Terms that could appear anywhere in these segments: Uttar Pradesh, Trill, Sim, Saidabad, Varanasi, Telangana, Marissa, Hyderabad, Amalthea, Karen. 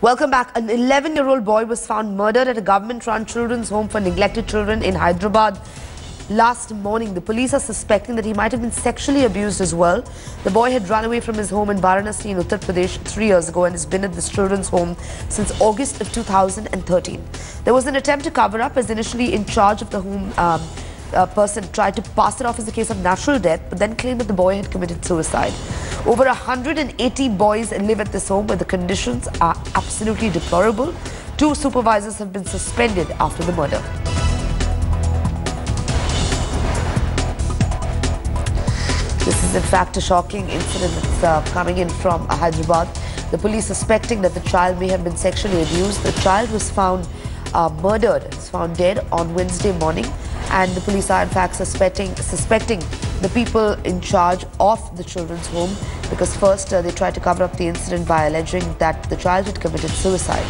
Welcome back. An 11-year-old boy was found murdered at a government-run children's home for neglected children in Hyderabad last morning. The police are suspecting that he might have been sexually abused as well. The boy had run away from his home in Varanasi in Uttar Pradesh 3 years ago and has been at this children's home since August of 2013. There was an attempt to cover up as initially in charge of the home person tried to pass it off as a case of natural death, but then claimed that the boy had committed suicide. Over 180 boys live at this home where the conditions are absolutely deplorable. 2 supervisors have been suspended after the murder. This is in fact a shocking incident that's coming in from Hyderabad. The police suspecting that the child may have been sexually abused. The child was found murdered. It was found dead on Wednesday morning. And the police are in fact suspecting the people in charge of the children's home, because first they tried to cover up the incident by alleging that the child had committed suicide.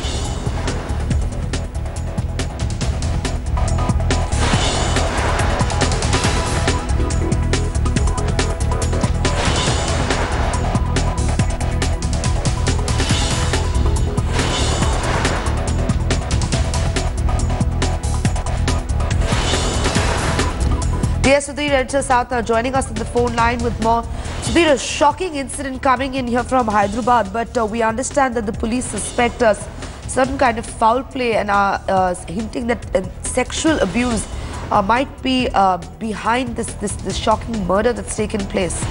Yes, Sudhir Editor South now joining us on the phone line with more. Sudhir, a shocking incident coming in here from Hyderabad, but we understand that the police suspect us certain kind of foul play and are hinting that sexual abuse might be behind this shocking murder that's taken place.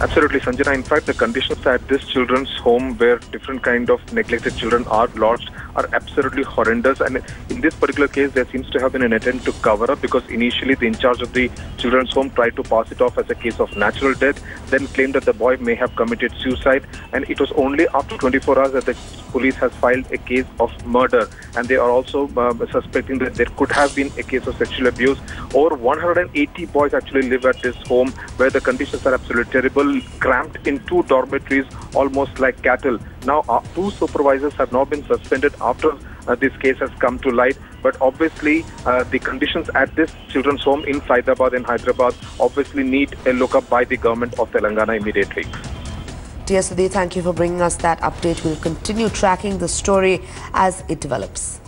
Absolutely, Sanjana. In fact, the conditions at this children's home where different kind of neglected children are lodged are absolutely horrendous, and in this particular case there seems to have been an attempt to cover up, because initially the in charge of the children's home tried to pass it off as a case of natural death, then claimed that the boy may have committed suicide, and it was only after 24 hours that the police has filed a case of murder, and they are also suspecting that there could have been a case of sexual abuse. Over 180 boys actually live at this home where the conditions are absolutely terrible, cramped in 2 dormitories almost like cattle. Now 2 supervisors have now been suspended after this case has come to light, but obviously the conditions at this children's home in Saidabad and Hyderabad obviously need a look-up by the government of Telangana immediately. Dear Sudhir, thank you for bringing us that update. We'll continue tracking the story as it develops.